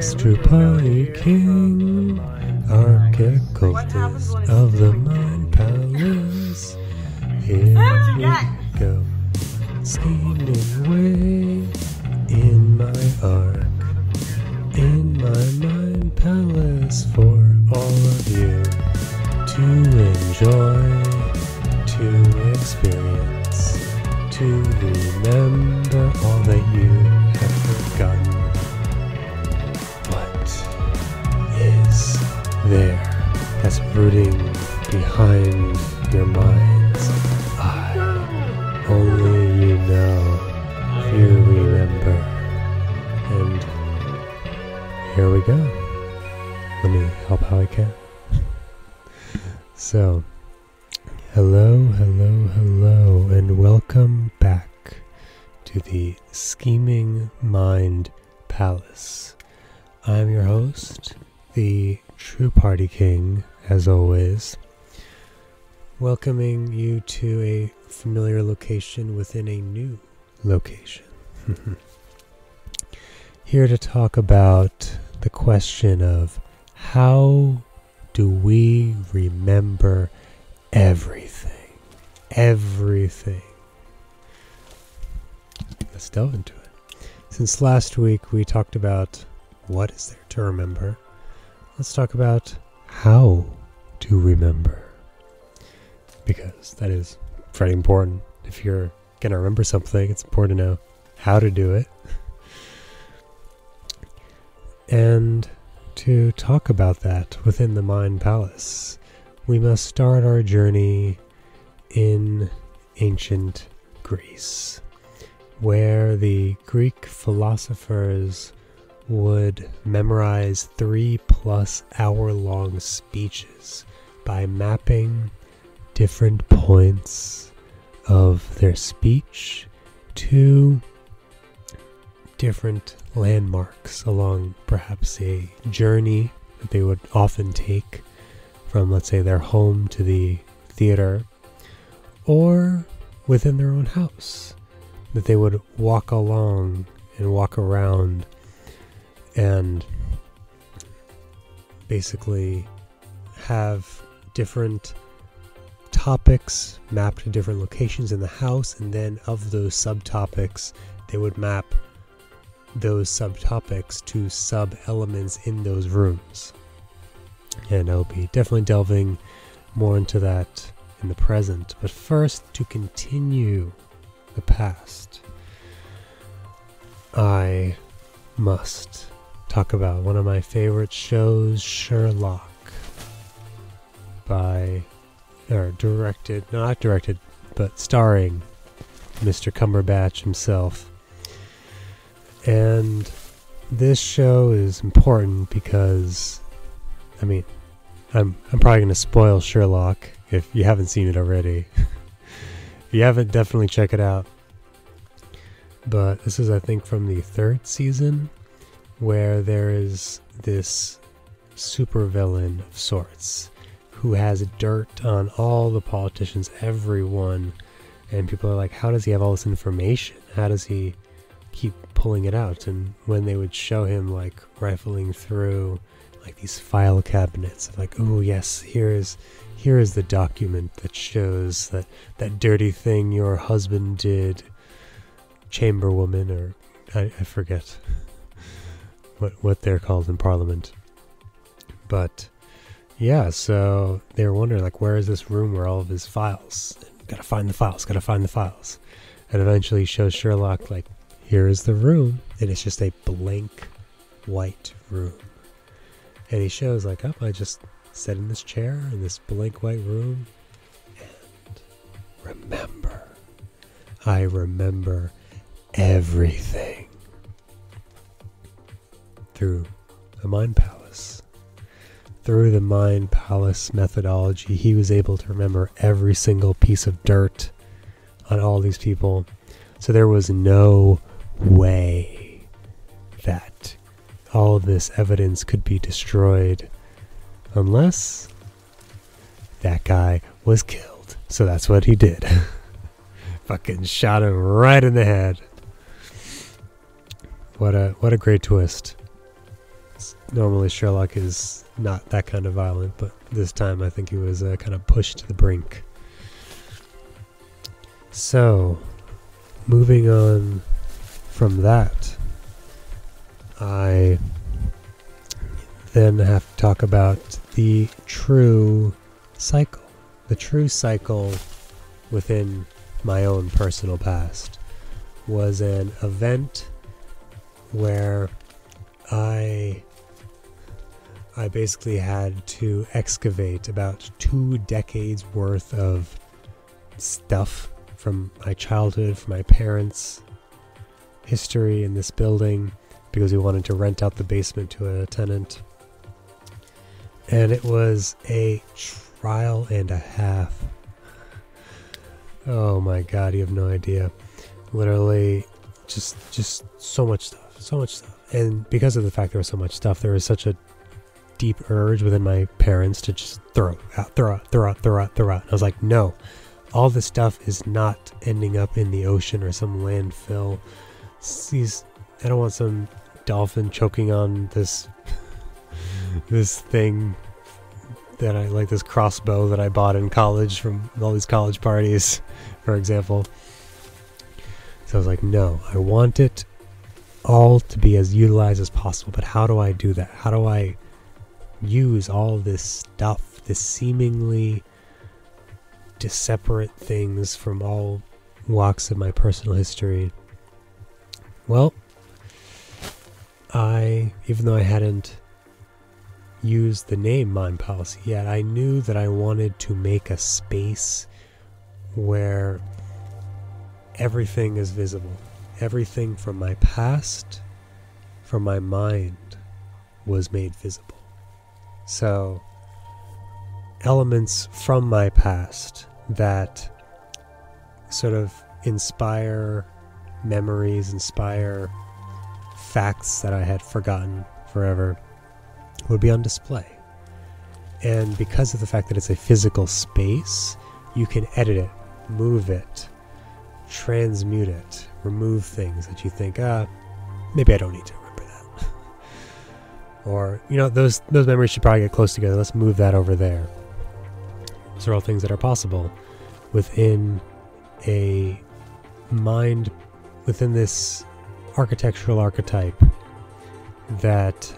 It's TruePartyKing, archaeologist of the Mind Palace. Here we go, skating away in my arc, in my Mind Palace for all of you to enjoy, to experience, to remember all that you have forgotten. There, that's rooting behind your mind's eye. Only you know, you remember. And here we go. Let me help how I can. So, hello, hello, hello, and welcome back to the Scheming Mind Palace. I'm your host, the TruePartyKing, as always, welcoming you to a familiar location within a new location. Here to talk about the question of how do we remember everything? Everything. Let's delve into it. Since last week we talked about what is there to remember, let's talk about how to remember, because that is very important. If you're going to remember something, it's important to know how to do it. And to talk about that within the Mind Palace, we must start our journey in ancient Greece, where the Greek philosophers would memorize 3+ hour-long speeches by mapping different points of their speech to different landmarks along perhaps a journey that they would often take from, let's say, their home to the theater, or within their own house that they would walk along and walk around and basically have different topics mapped to different locations in the house, and then of those subtopics they would map those subtopics to sub-elements in those rooms. And I'll be definitely delving more into that in the present, but first, to continue the past, I must talk about one of my favorite shows, Sherlock, starring Mr. Cumberbatch himself. And this show is important because, I mean, I'm probably going to spoil Sherlock if you haven't seen it already. If you haven't, definitely check it out. But this is, I think, from the 3rd season, where there is this supervillain of sorts who has dirt on all the politicians, everyone, and people are like, how does he have all this information? How does he keep pulling it out? And when they would show him, like, rifling through, like, these file cabinets of, like, oh yes, here is the document that shows that dirty thing your husband did, chamberwoman, or I forget what they're called in Parliament. But yeah, so they were wondering, like, where is this room where all of his files? Gotta find the files. And eventually shows Sherlock, like, here is the room, and it's just a blank white room. And he shows, like, oh, I just sat in this chair in this blank white room and remember. I remember everything through the Mind Palace. Through the Mind Palace methodology, he was able to remember every single piece of dirt on all these people. So there was no way that all of this evidence could be destroyed unless that guy was killed. So that's what he did. Fucking shot him right in the head. What a great twist. Normally Sherlock is not that kind of violent, but this time I think he was kind of pushed to the brink. So, moving on from that, I then have to talk about the true cycle. The true cycle within my own personal past was an event where I basically had to excavate about 2 decades worth of stuff from my childhood, from my parents' history in this building, because we wanted to rent out the basement to a tenant. And it was a trial and a half. Oh my god, you have no idea. Literally just so much stuff, so much stuff. And because of the fact there was so much stuff, there was such a deep urge within my parents to just throw out. And I was like, no, all this stuff is not ending up in the ocean or some landfill. I don't want some dolphin choking on this this thing that I like, this crossbow that I bought in college from all these college parties, for example. So I was like, no, I want it all to be as utilized as possible, but how do I do that? How do I use all this stuff, this seemingly disparate things from all walks of my personal history? Well, even though I hadn't used the name Mind Palace yet, I knew that I wanted to make a space where everything is visible. Everything from my past, from my mind, was made visible. So, elements from my past that sort of inspire memories, inspire facts that I had forgotten forever, would be on display. And because of the fact that it's a physical space, you can edit it, move it, transmute it, remove things that you think, maybe I don't need to remember that. Or, you know, those memories should probably get close together, let's move that over there. Those are all things that are possible within a mind, within this architectural archetype that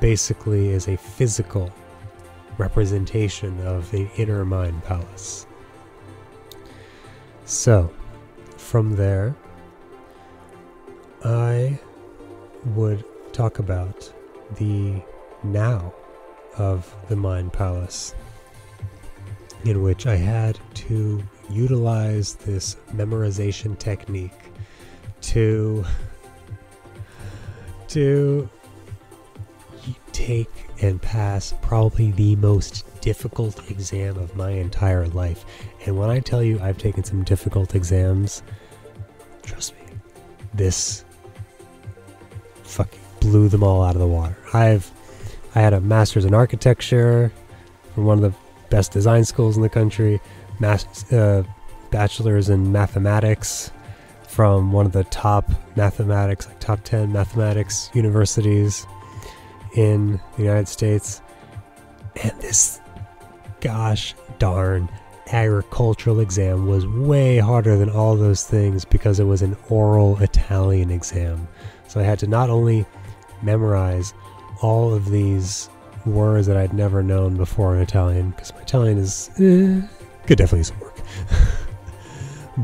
basically is a physical representation of the inner Mind Palace. So, from there, I would talk about the now of the Mind Palace, in which I had to utilize this memorization technique to take and pass probably the most difficult exam of my entire life. And when I tell you I've taken some difficult exams, trust me, this fucking blew them all out of the water. I had a master's in architecture from one of the best design schools in the country, bachelor's in mathematics from one of the top mathematics, like top 10 mathematics universities in the United States, and this gosh darn agricultural exam was way harder than all those things because it was an oral Italian exam. So I had to not only memorize all of these words that I'd never known before in Italian, because my Italian is could definitely use some work,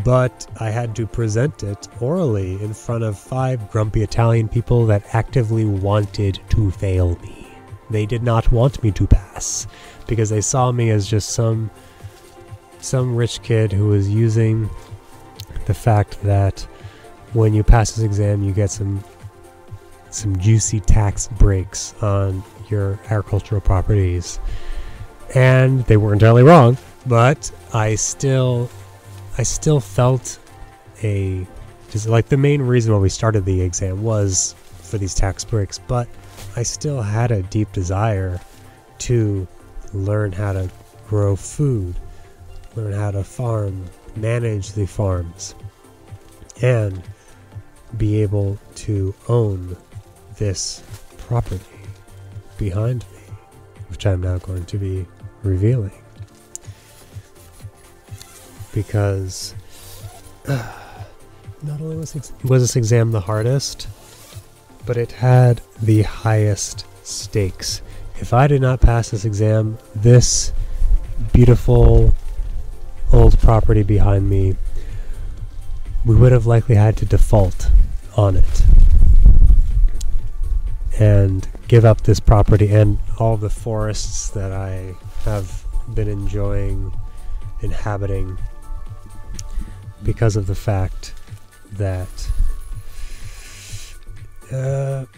but I had to present it orally in front of 5 grumpy Italian people that actively wanted to fail me. They did not want me to pass because they saw me as just some rich kid who was using the fact that when you pass this exam you get some juicy tax breaks on your agricultural properties. And they were entirely wrong, but I still felt like the main reason why we started the exam was for these tax breaks, but I still had a deep desire to learn how to grow food, learn how to farm, manage the farms, and be able to own this property. behind me, which I'm now going to be revealing. Because not only was this exam the hardest, but it had the highest stakes. If I did not pass this exam, this beautiful old property behind me, we would have likely had to default on it and give up this property and all the forests that I have been enjoying inhabiting, because of the fact that the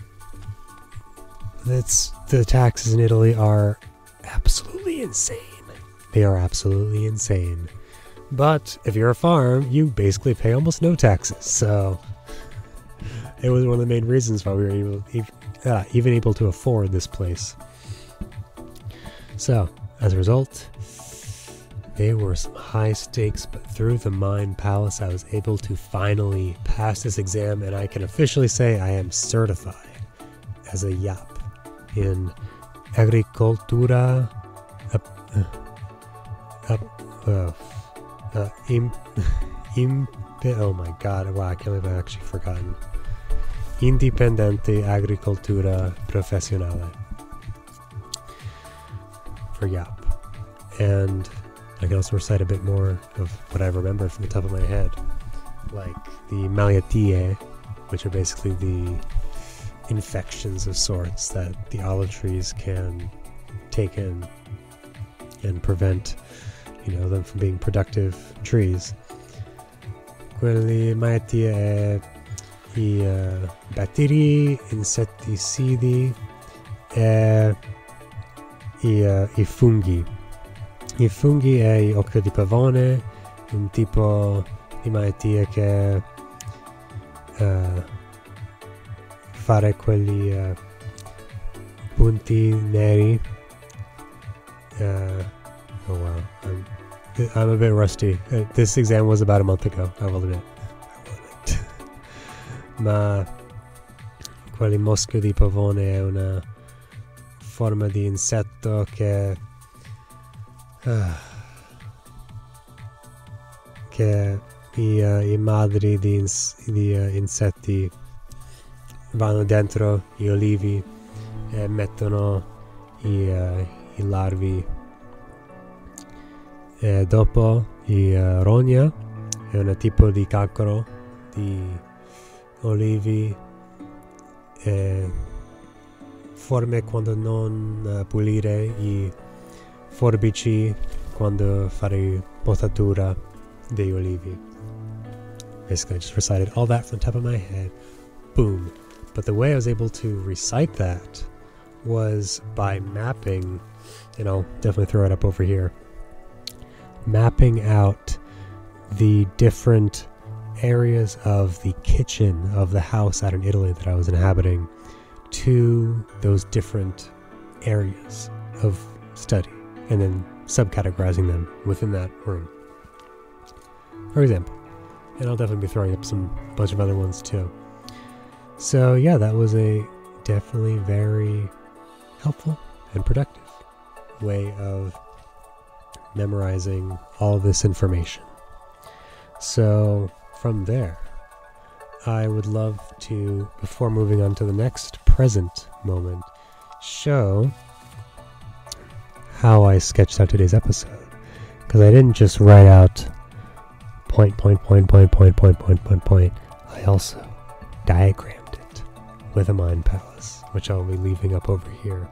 taxes in Italy are absolutely insane. They are absolutely insane. But if you're a farm, you basically pay almost no taxes, so it was one of the main reasons why we were even able to afford this place. So, as a result, they were some high stakes, but through the Mind Palace I was able to finally pass this exam, and I can officially say I am certified as a YAP in Agricoltura oh my god, wow, I can't believe I've actually forgotten. Independente Agricoltura Professionale, for YAP. And I can also recite a bit more of what I remember from the top of my head, like the malattie, which are basically the infections of sorts that the olive trees can take in and prevent, you know, them from being productive trees. Quelli malattie I batteri, insetticidi e I funghi. I funghi è l'occhio di pavone, un tipo di malattia che fare quelli punti neri. Oh wow, I'm a bit rusty. This exam was about a month ago, I will admit. Ma quelli mosche di pavone è una forma di insetto che che I madri di insetti vanno dentro gli olivi e mettono I larvi, e dopo I rogna è un tipo di caccaro di olivi, forme quando non pulire I forbici quando fare potatura dei olivi. Basically I just recited all that from the top of my head, boom. But the way I was able to recite that was by mapping, and I'll definitely throw it up over here, mapping out the different areas of the kitchen of the house out in Italy that I was inhabiting to those different areas of study, and then subcategorizing them within that room, for example. And I'll definitely be throwing up a bunch of other ones too. So yeah, that was a definitely very helpful and productive way of memorizing all this information. So from there, I would love to, before moving on to the next present moment, show how I sketched out today's episode, because I didn't just write out point. I also diagrammed it with a Mind Palace, which I'll be leaving up over here,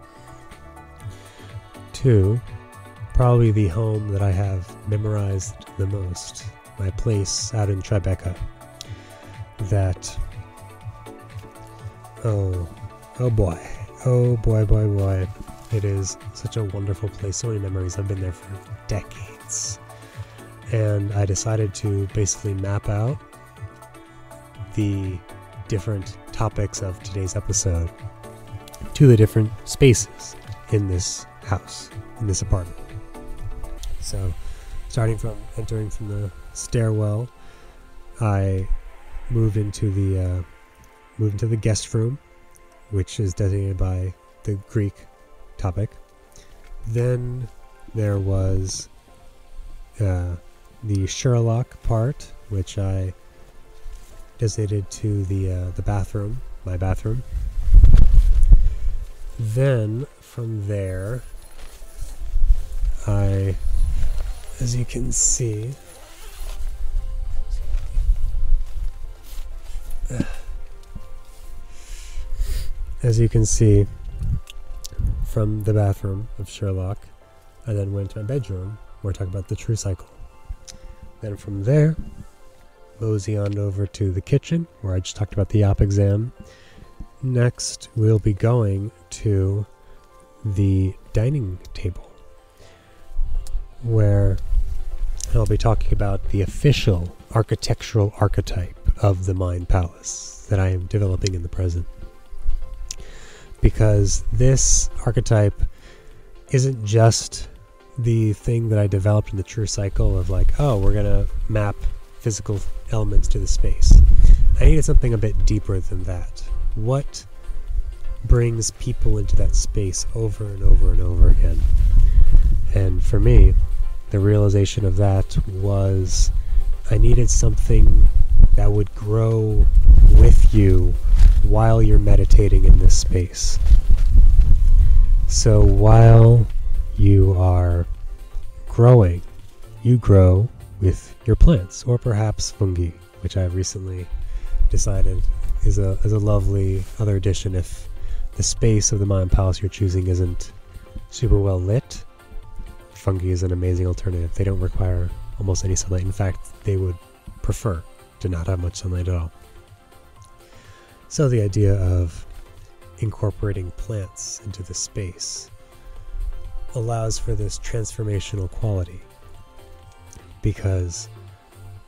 to probably the home that I have memorized the most, my place out in Tribeca. That oh boy. It is such a wonderful place, so many memories. I've been there for decades. And I decided to basically map out the different topics of today's episode to the different spaces in this house, in this apartment. So, starting from entering from the stairwell, I moved into the guest room, which is designated by the Greek topic. Then there was the Sherlock part, which I designated to the bathroom, my bathroom. Then from there, I, as you can see, from the bathroom of Sherlock, I then went to my bedroom where I talked about the true cycle. Then from there, mosey on over to the kitchen where I just talked about the YAP exam. Next, we'll be going to the dining table where I'll be talking about the official architectural archetype of the Mind Palace that I am developing in the present. Because this archetype isn't just the thing that I developed in the true cycle of like, oh, we're going to map physical elements to the space. I needed something a bit deeper than that. What brings people into that space over and over and over again? And for me, the realization of that was I needed something that would grow with you while you're meditating in this space. So while you are growing, you grow with your plants, or perhaps fungi, which I've recently decided is a lovely other addition if the space of the Mind Palace you're choosing isn't super well lit. Fungi is an amazing alternative. They don't require almost any sunlight. In fact, they would prefer to not have much sunlight at all. So the idea of incorporating plants into the space allows for this transformational quality, because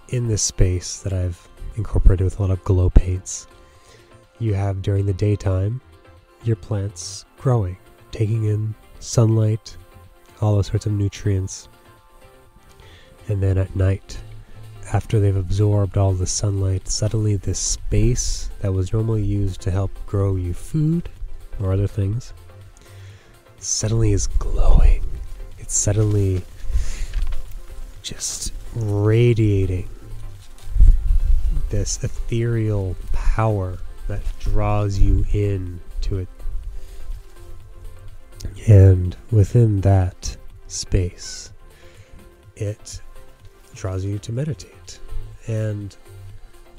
in this space that I've incorporated with a lot of glow paints, you have during the daytime your plants growing, taking in sunlight, all those sorts of nutrients, and then at night, after they've absorbed all the sunlight, suddenly this space that was normally used to help grow you food or other things suddenly is glowing. It's suddenly just radiating this ethereal power that draws you in to it. And within that space, it draws you to meditate and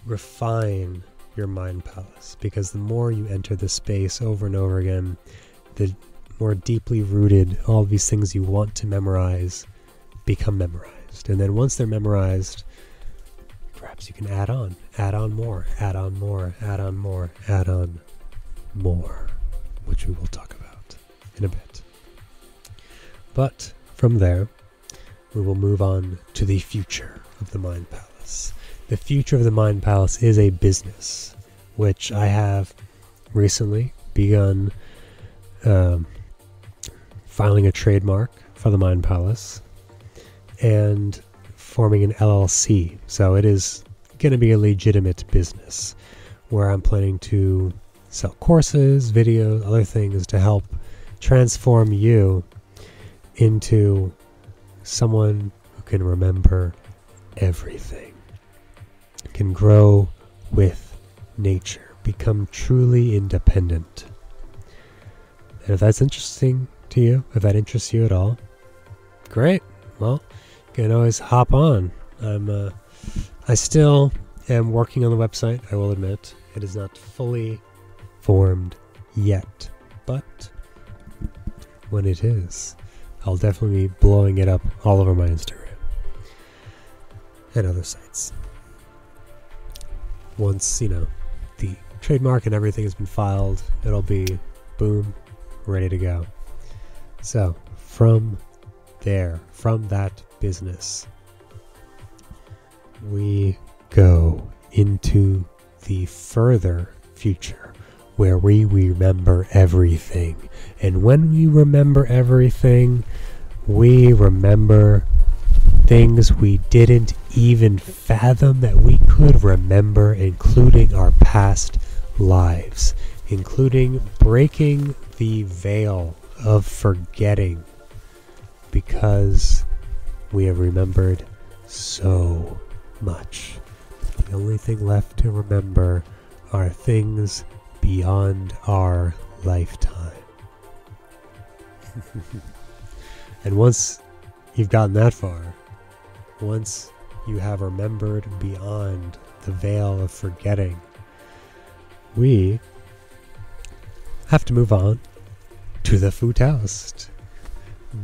refine your Mind Palace, because the more you enter the space over and over again, the more deeply rooted all these things you want to memorize become memorized. And then once they're memorized, perhaps you can add on more, which we will talk about in a bit. But from there, we will move on to the future of the Mind Palace. The future of the Mind Palace is a business, which I have recently begun filing a trademark for the Mind Palace and forming an LLC. So it is going to be a legitimate business where I'm planning to sell courses, videos, other things to help transform you into someone who can remember everything, can grow with nature, become truly independent. And if that's interesting to you, if that interests you at all, great. Well, you can always hop on. I still am working on the website, I will admit. It is not fully formed yet, but when it is, I'll definitely be blowing it up all over my Instagram and other sites. Once, the trademark and everything has been filed, it'll be boom, ready to go. So from there, from that business, we go into the further future, where we remember everything. And when we remember everything, we remember things we didn't even fathom that we could remember, including our past lives, including breaking the veil of forgetting, because we have remembered so much. The only thing left to remember are things beyond our lifetime. And once you've gotten that far, once you have remembered beyond the veil of forgetting, we have to move on to the futast,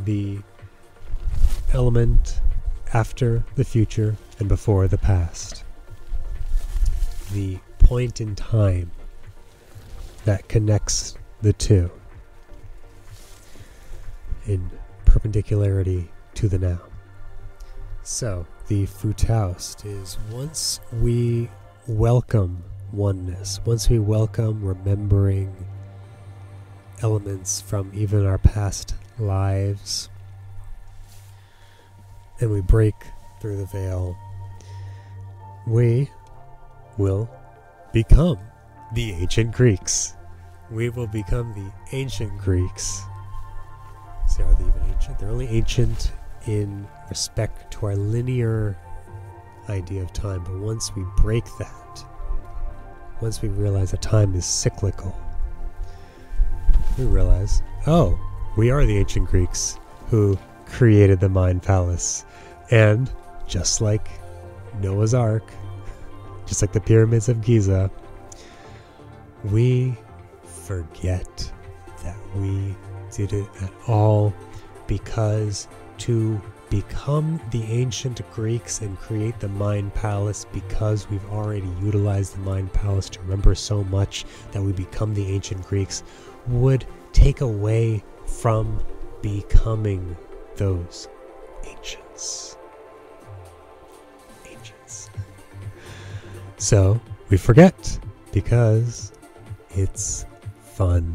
the element after the future and before the past, the point in time that connects the two in perpendicularity to the now. So the futast is, once we welcome oneness, once we welcome remembering elements from even our past lives, and we break through the veil, we will become the ancient Greeks. We will become the ancient Greeks. See, are they even ancient? They're only ancient in respect to our linear idea of time, but once we break that, once we realize that time is cyclical, we realize, oh, we are the ancient Greeks who created the Mind Palace. And just like Noah's Ark, just like the pyramids of Giza, we forget that we did it at all, because to become the ancient Greeks and create the Mind Palace, because we've already utilized the Mind Palace to remember so much that we become the ancient Greeks, would take away from becoming those ancients. So we forget because it's fun,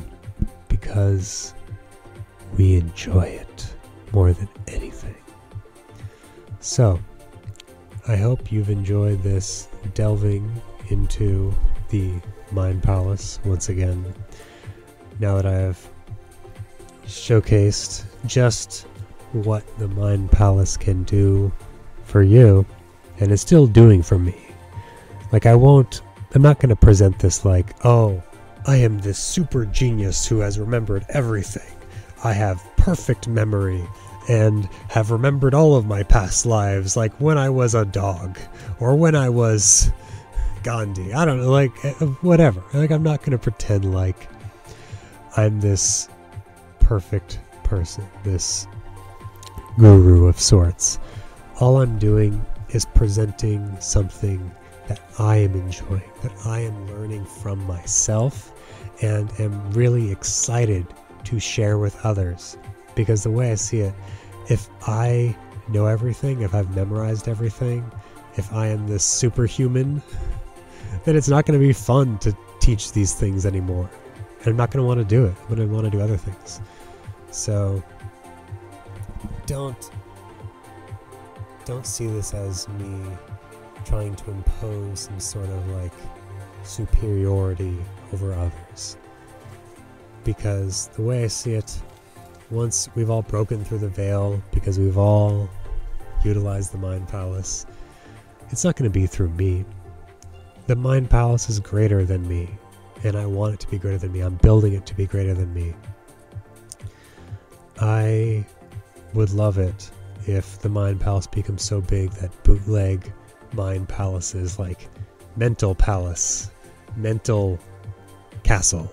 because we enjoy it more than anything. So I hope you've enjoyed this delving into the Mind Palace once again. Now that I have showcased just what the Mind Palace can do for you, and is still doing for me. Like, I'm not going to present this like, oh, I am this super genius who has remembered everything. I have perfect memory and have remembered all of my past lives, like when I was a dog or when I was Gandhi. I don't know, like, whatever. Like, I'm not going to pretend like I'm this perfect person, this guru of sorts. All I'm doing is presenting something that I am enjoying, that I am learning from myself, and am really excited to share with others. Because the way I see it, if I know everything, if I've memorized everything, if I am this superhuman, then it's not going to be fun to teach these things anymore. And I'm not going to want to do it. I'm going to want to do other things. So don't see this as me trying to impose some sort of like superiority over others, because the way I see it, once we've all broken through the veil, because we've all utilized the Mind Palace, it's not going to be through me. The Mind Palace is greater than me, and I want it to be greater than me. I'm building it to be greater than me. I would love it if the Mind Palace becomes so big that bootleg Mind Palaces, like Mental Palace, Mental Castle,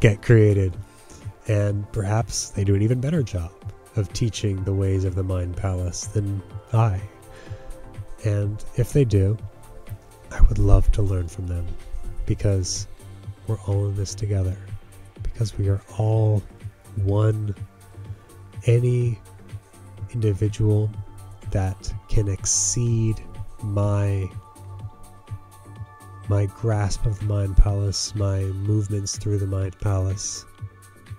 get created, and perhaps they do an even better job of teaching the ways of the Mind Palace than I. And if they do, I would love to learn from them, because we're all in this together, because we are all one. Any individual that can exceed my grasp of the Mind Palace, my movements through the Mind Palace,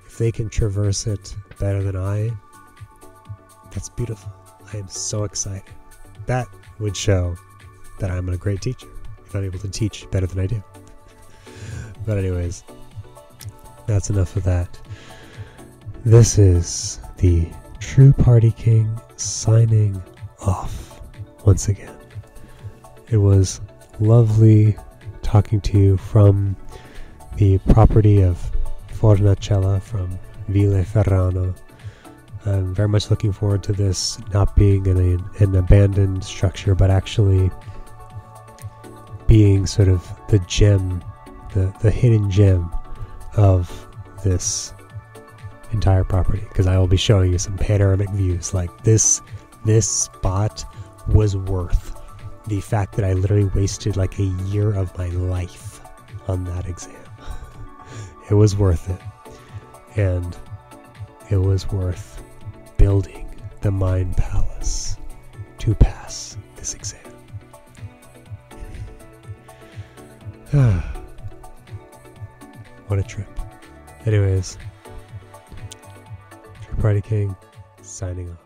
if they can traverse it better than I, that's beautiful. I am so excited. That would show that I'm a great teacher, if I'm able to teach better than I do. But anyways, that's enough of that. This is the True Party King signing off once again. It was lovely talking to you from the property of Fornacella from Villa Ferrano. I'm very much looking forward to this not being an abandoned structure, but actually being sort of the gem, the hidden gem of this entire property, because I will be showing you some panoramic views. Like this spot was worth the fact that I literally wasted like a year of my life on that exam. It was worth it, and it was worth building the Mind Palace to pass this exam. What a trip. Anyways, TruePartyKing signing off.